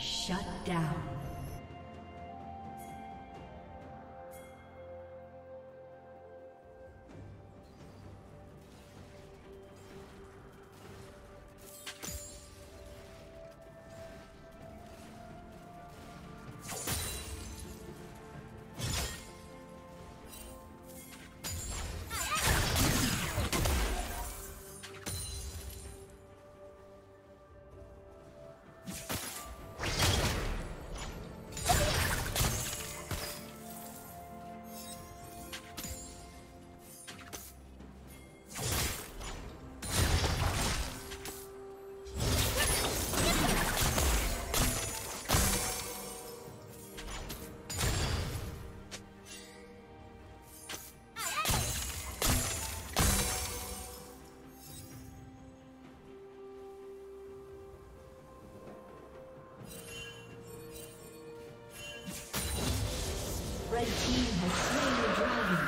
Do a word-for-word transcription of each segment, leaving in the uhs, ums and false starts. Shut down. Red team has slain the dragon.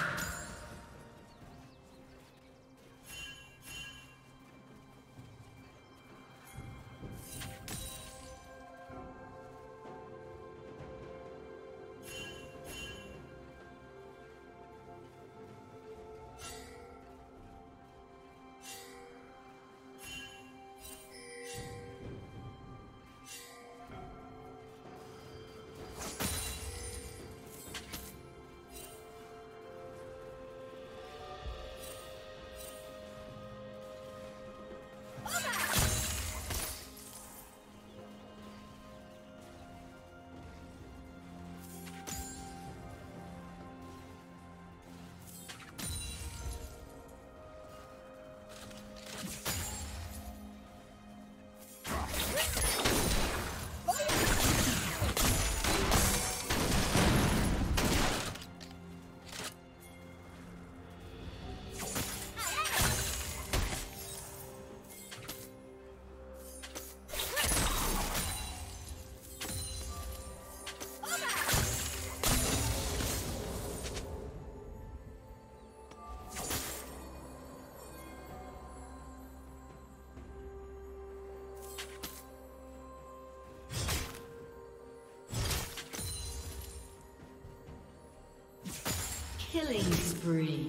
Killing spree.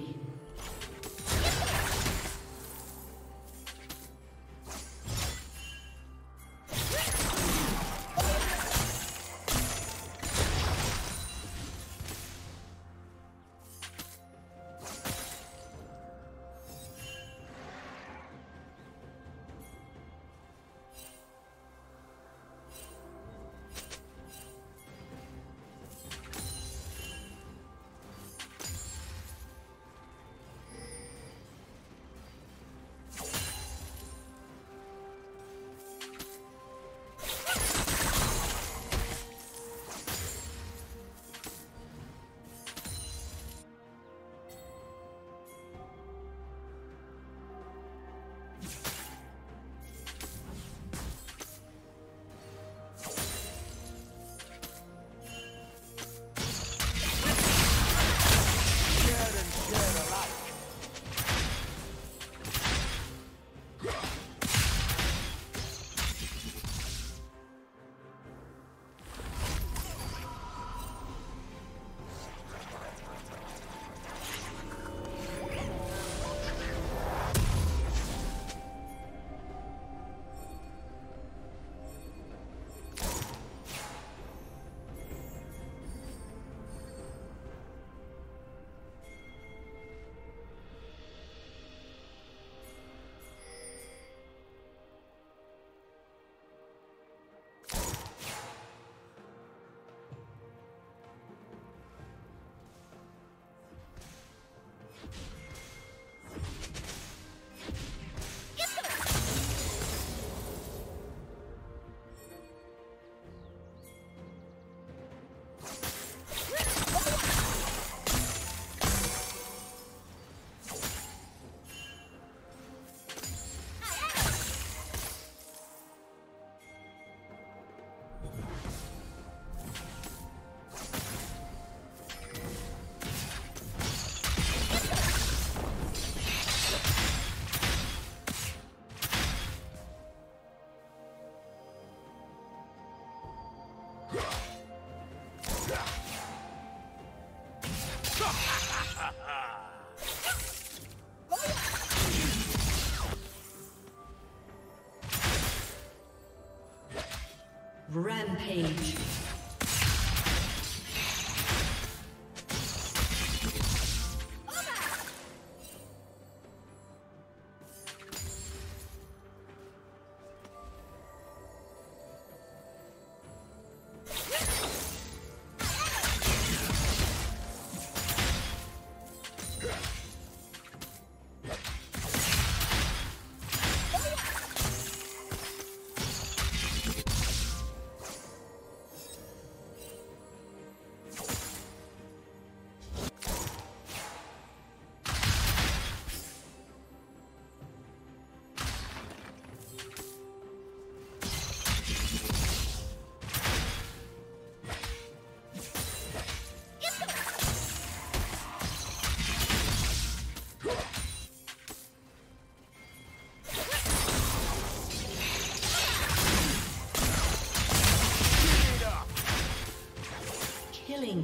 Rampage.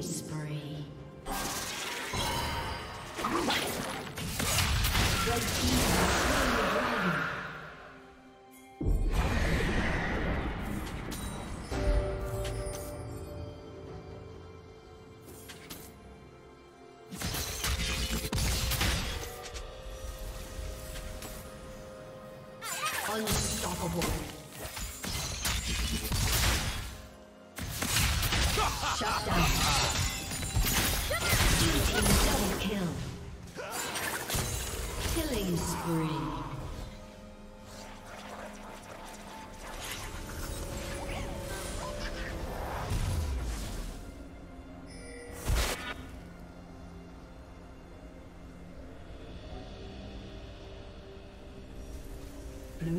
Spree. Red team. Blue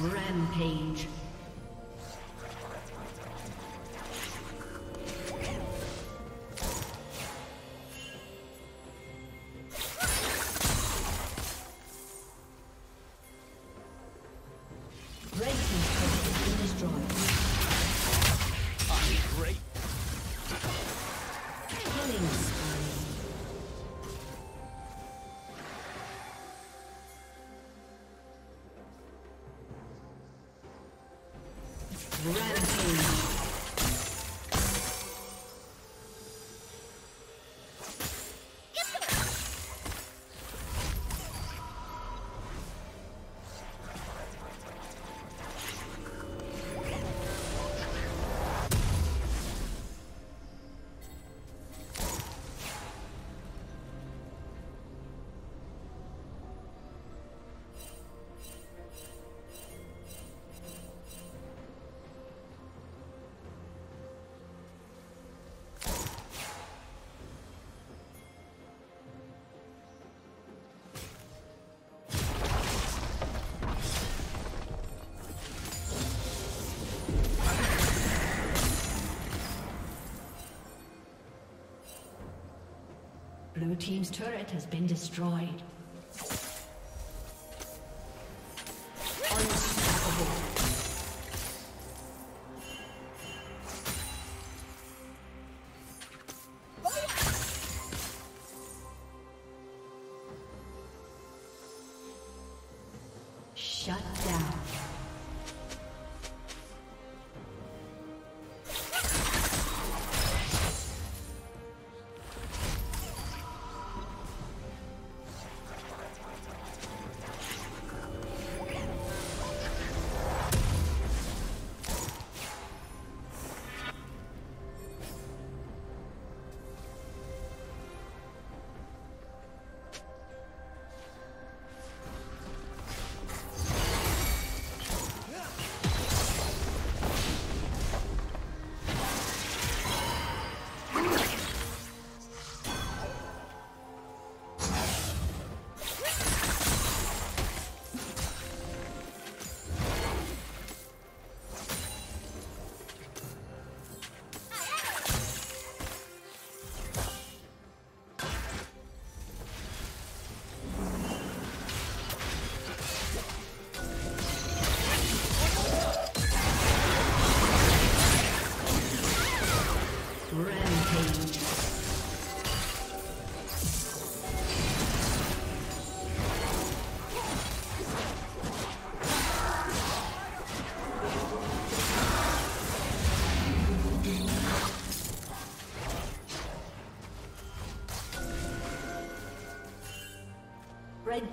Rampage. Blue team's turret has been destroyed. Unstoppable. Shut down. The red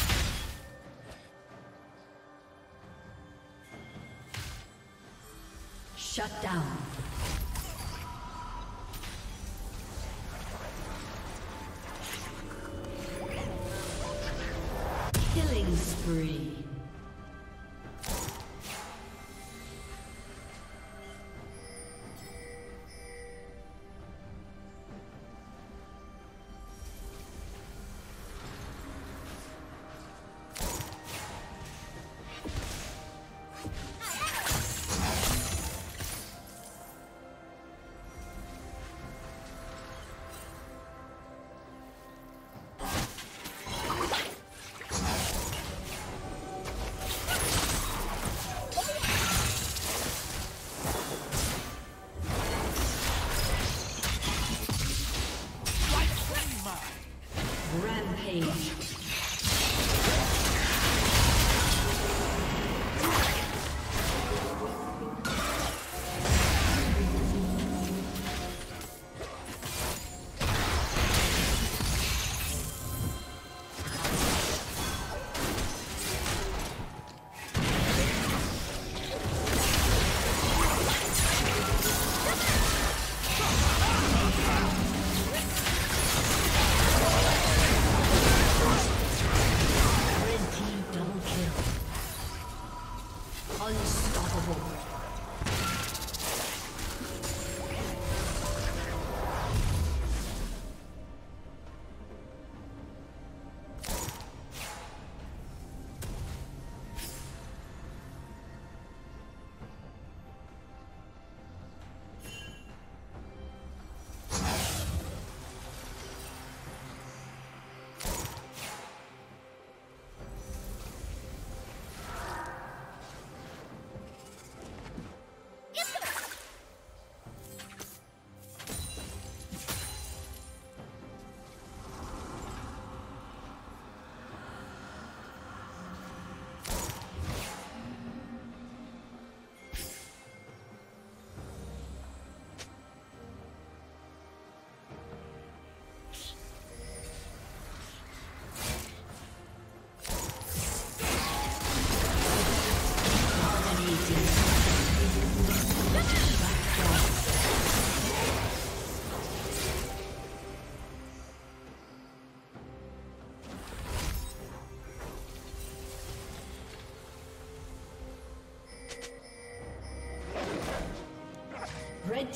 Shut down. Killing spree. Red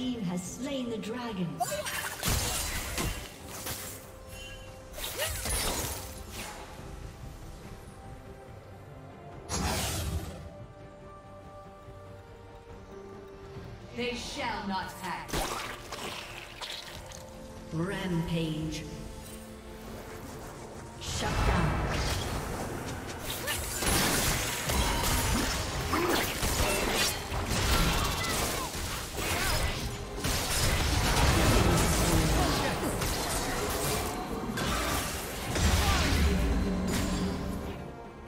team has slain the dragon. They shall not pass. Rampage. Shut down.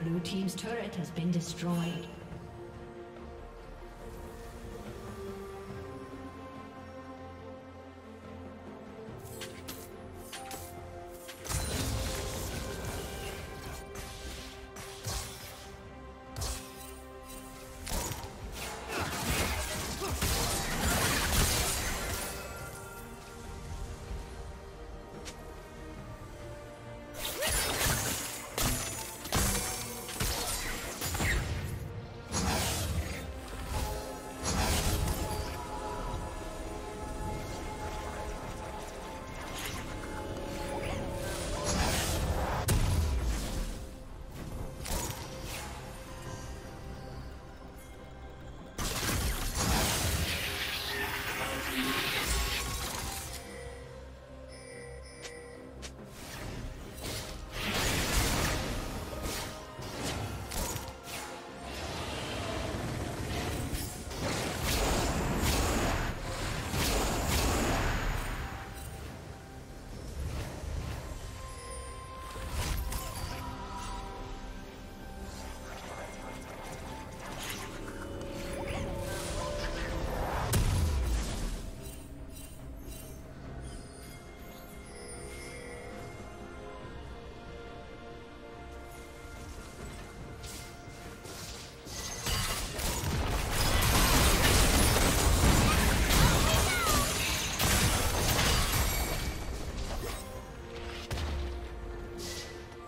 Blue team's turret has been destroyed.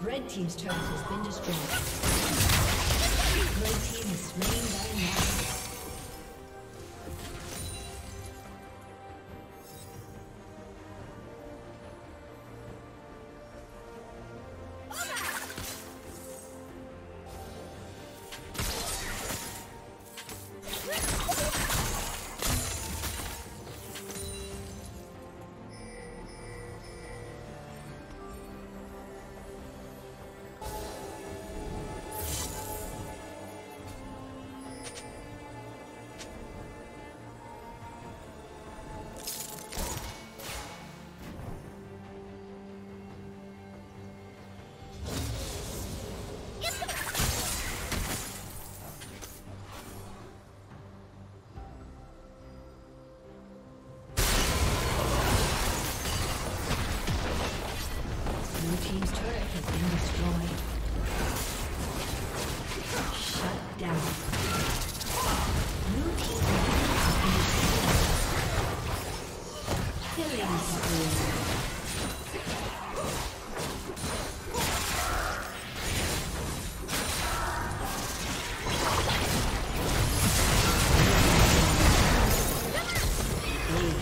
Red team's turret has been destroyed. Red team is slain by now. Team's turret has been destroyed. Shut down. Blue team's turret has been destroyed. Killing spree. Thank you.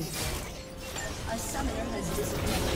A summoner has disappeared.